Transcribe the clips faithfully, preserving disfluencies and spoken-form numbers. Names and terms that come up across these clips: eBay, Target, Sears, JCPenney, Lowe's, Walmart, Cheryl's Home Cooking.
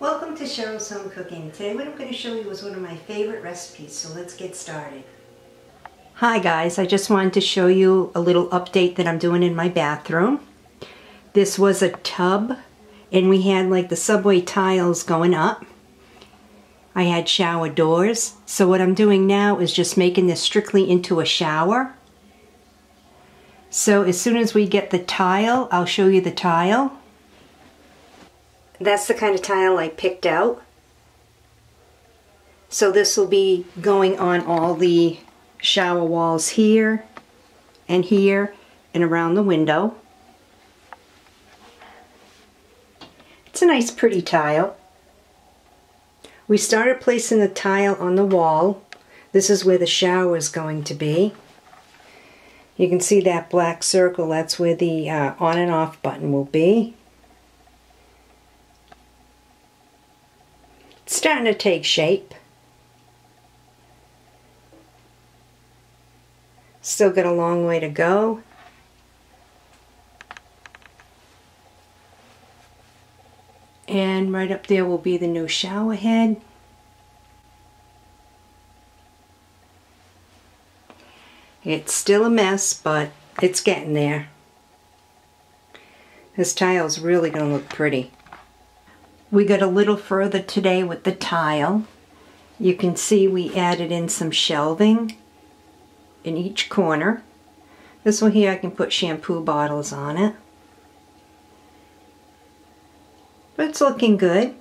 Welcome to Cheryl's Home Cooking. Today what I'm going to show you is one of my favorite recipes, so let's get started. Hi guys, I just wanted to show you a little update that I'm doing in my bathroom. This was a tub and we had like the subway tiles going up. I had shower doors, so what I'm doing now is just making this strictly into a shower. So as soon as we get the tile, I'll show you the tile. That's the kind of tile I picked out. So this will be going on all the shower walls here and here and around the window. It's a nice pretty tile. We started placing the tile on the wall. This is where the shower is going to be. You can see that black circle, that's where the uh, on and off button will be. Starting to take shape. Still got a long way to go. And right up there will be the new shower head. It's still a mess, but it's getting there. This tile's really gonna look pretty. We got a little further today with the tile. You can see we added in some shelving in each corner. This one here I can put shampoo bottles on it. But it's looking good.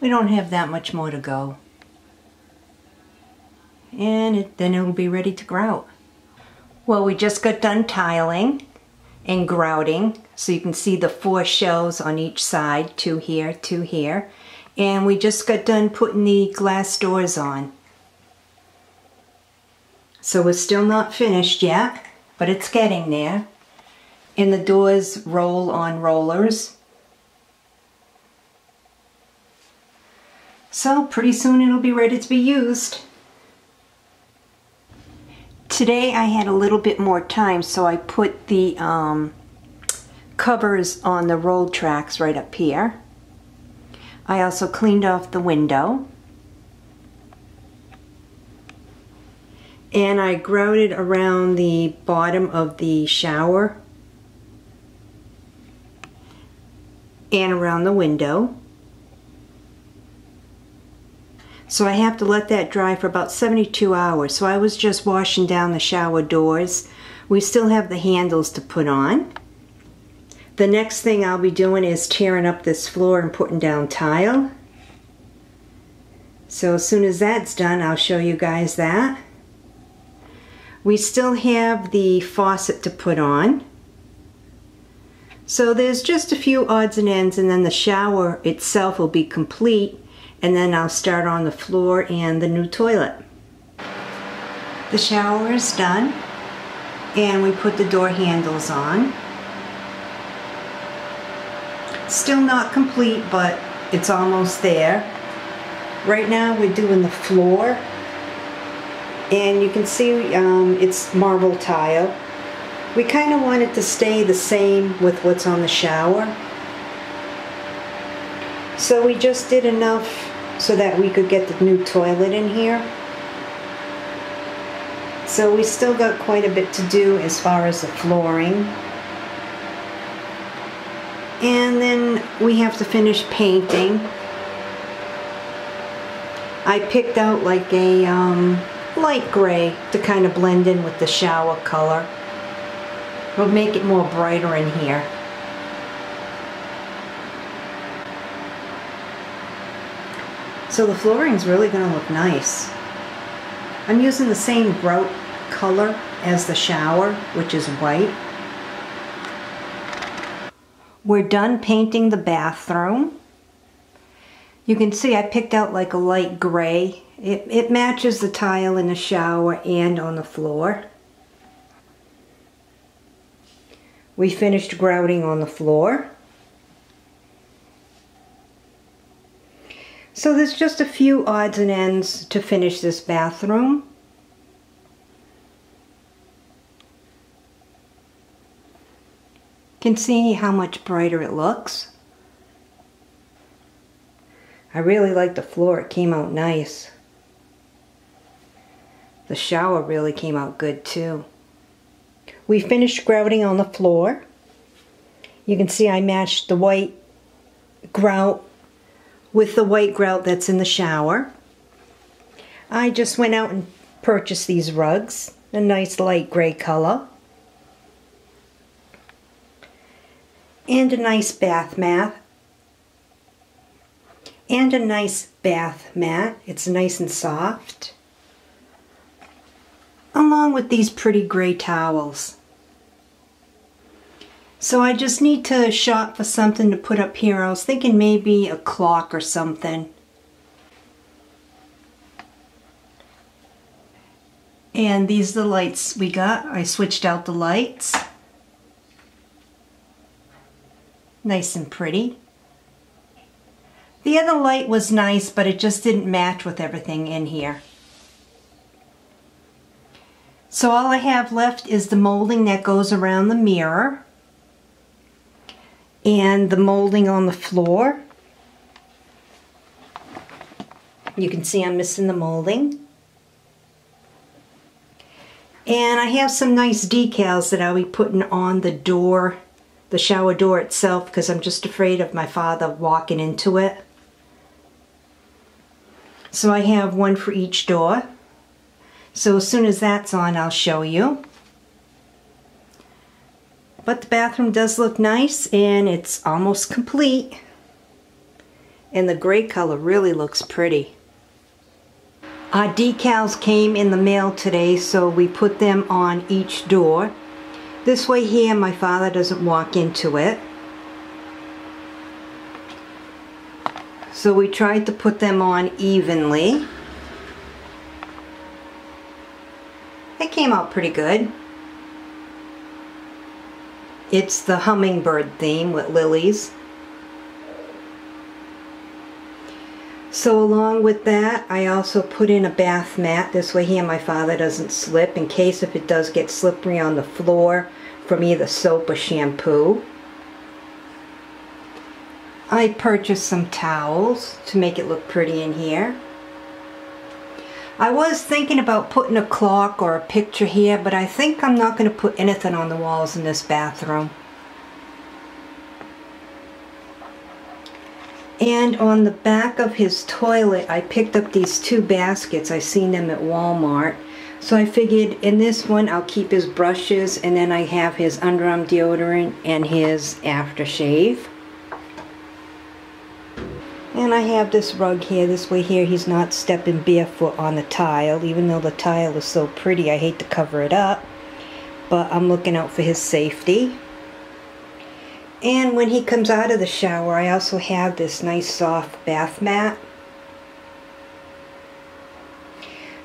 We don't have that much more to go. And it, then it'll be ready to grout. Well, we just got done tiling and grouting, so you can see the four shelves on each side, two here, two here, and we just got done putting the glass doors on. So we're still not finished yet, but it's getting there. And the doors roll on rollers. So pretty soon it'll be ready to be used. Today I had a little bit more time, so I put the um, covers on the roll tracks right up here. I also cleaned off the window. And I grouted around the bottom of the shower and around the window. So I have to let that dry for about seventy-two hours. So I was just washing down the shower doors. We still have the handles to put on. The next thing I'll be doing is tearing up this floor and putting down tile. So as soon as that's done, I'll show you guys that. We still have the faucet to put on. So there's just a few odds and ends, and then the shower itself will be complete. And then I'll start on the floor and the new toilet. The shower is done, and we put the door handles on. Still not complete, but it's almost there. Right now we're doing the floor, and you can see um, it's marble tile. We kind of want it to stay the same with what's on the shower. So we just did enough so that we could get the new toilet in here. So we still got quite a bit to do as far as the flooring. And then we have to finish painting. I picked out like a um, light gray to kind of blend in with the shower color. We'll make it more brighter in here. So the flooring's really going to look nice. I'm using the same grout color as the shower, which is white. We're done painting the bathroom. You can see I picked out like a light gray. It, it matches the tile in the shower and on the floor. We finished grouting on the floor. So there's just a few odds and ends to finish this bathroom. You can see how much brighter it looks. I really liked the floor. It came out nice. The shower really came out good too. We finished grouting on the floor. You can see I matched the white grout with the white grout that's in the shower. I just went out and purchased these rugs, a nice light gray color. And a nice bath mat. And a nice bath mat. It's nice and soft. Along with these pretty gray towels. So I just need to shop for something to put up here. I was thinking maybe a clock or something. And these are the lights we got. I switched out the lights. Nice and pretty. The other light was nice, but it just didn't match with everything in here. So all I have left is the molding that goes around the mirror and the molding on the floor. You can see I'm missing the molding. And I have some nice decals that I'll be putting on the door, the shower door itself, because I'm just afraid of my father walking into it. So I have one for each door. So as soon as that's on, I'll show you. But the bathroom does look nice, and it's almost complete. And the gray color really looks pretty. Our decals came in the mail today, so we put them on each door. This way here, my father doesn't walk into it. So we tried to put them on evenly. It came out pretty good. It's the hummingbird theme with lilies. So along with that, I also put in a bath mat. This way here my father doesn't slip, in case if it does get slippery on the floor from either soap or shampoo. I purchased some towels to make it look pretty in here. I was thinking about putting a clock or a picture here, but I think I'm not going to put anything on the walls in this bathroom. And on the back of his toilet, I picked up these two baskets. I seen them at Walmart. So I figured in this one, I'll keep his brushes, and then I have his underarm deodorant and his aftershave. And I have this rug here. This way here, he's not stepping barefoot on the tile, even though the tile is so pretty. I hate to cover it up, but I'm looking out for his safety. And when he comes out of the shower, I also have this nice soft bath mat.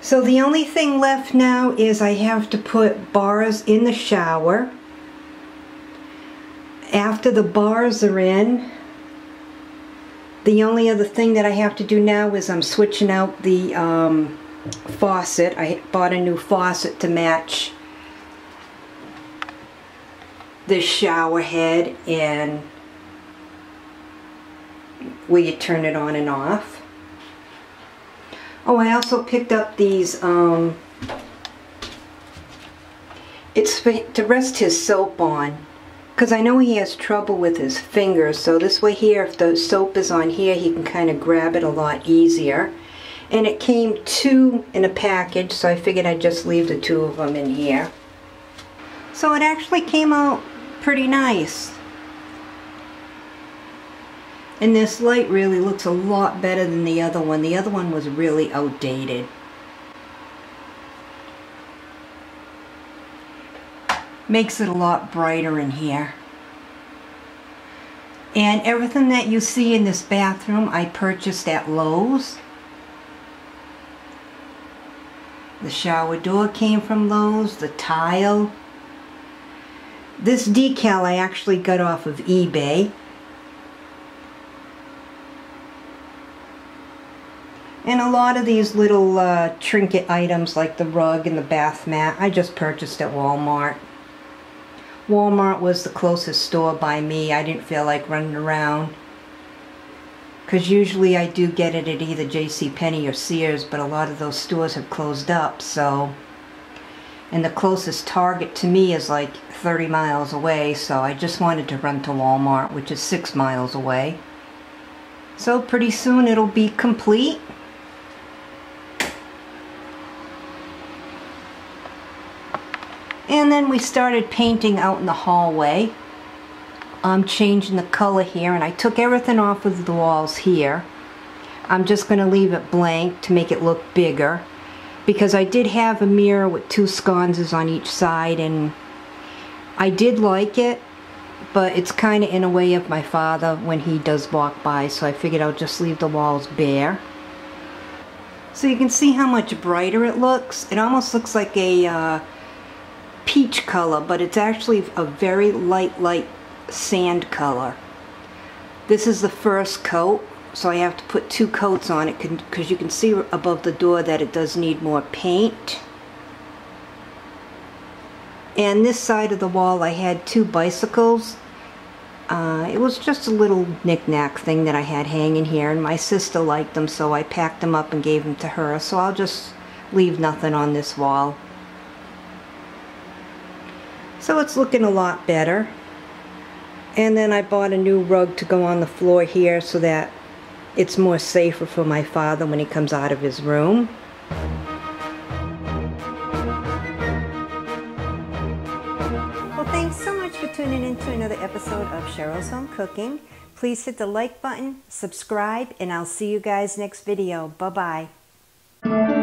So the only thing left now is I have to put bars in the shower. After the bars are in, the only other thing that I have to do now is I'm switching out the um, faucet. I bought a new faucet to match the shower head and where you turn it on and off. Oh, I also picked up these, um, it's for, to rest his soap on, because I know he has trouble with his fingers, so this way here, if the soap is on here, he can kind of grab it a lot easier. And it came two in a package, so I figured I'd just leave the two of them in here. So it actually came out pretty nice. And this light really looks a lot better than the other one. The other one was really outdated. Makes it a lot brighter in here. And everything that you see in this bathroom I purchased at Lowe's. The shower door came from Lowe's, the tile. This decal I actually got off of eBay. And a lot of these little uh, trinket items like the rug and the bath mat I just purchased at Walmart. Walmart was the closest store by me. I didn't feel like running around because usually I do get it at either JCPenney or Sears, but a lot of those stores have closed up, so. And the closest Target to me is like thirty miles away, so I just wanted to run to Walmart, which is six miles away. So pretty soon it'll be complete. And then we started painting out in the hallway. I'm changing the color here, and I took everything off of the walls here. I'm just going to leave it blank to make it look bigger, because I did have a mirror with two sconces on each side, and I did like it, but it's kind of in a way of my father when he does walk by, so I figured I'll just leave the walls bare. So you can see how much brighter it looks. It almost looks like a uh, peach color, but it's actually a very light, light sand color. This is the first coat. So I have to put two coats on it, because you can see above the door that it does need more paint. And this side of the wall, I had two bicycles. Uh, it was just a little knick-knack thing that I had hanging here, and my sister liked them, so I packed them up and gave them to her. So I'll just leave nothing on this wall. So it's looking a lot better. And then I bought a new rug to go on the floor here so that it's more safer for my father when he comes out of his room. Well, thanks so much for tuning in to another episode of Cheryl's Home Cooking. Please hit the like button, subscribe, and I'll see you guys next video. Bye-bye.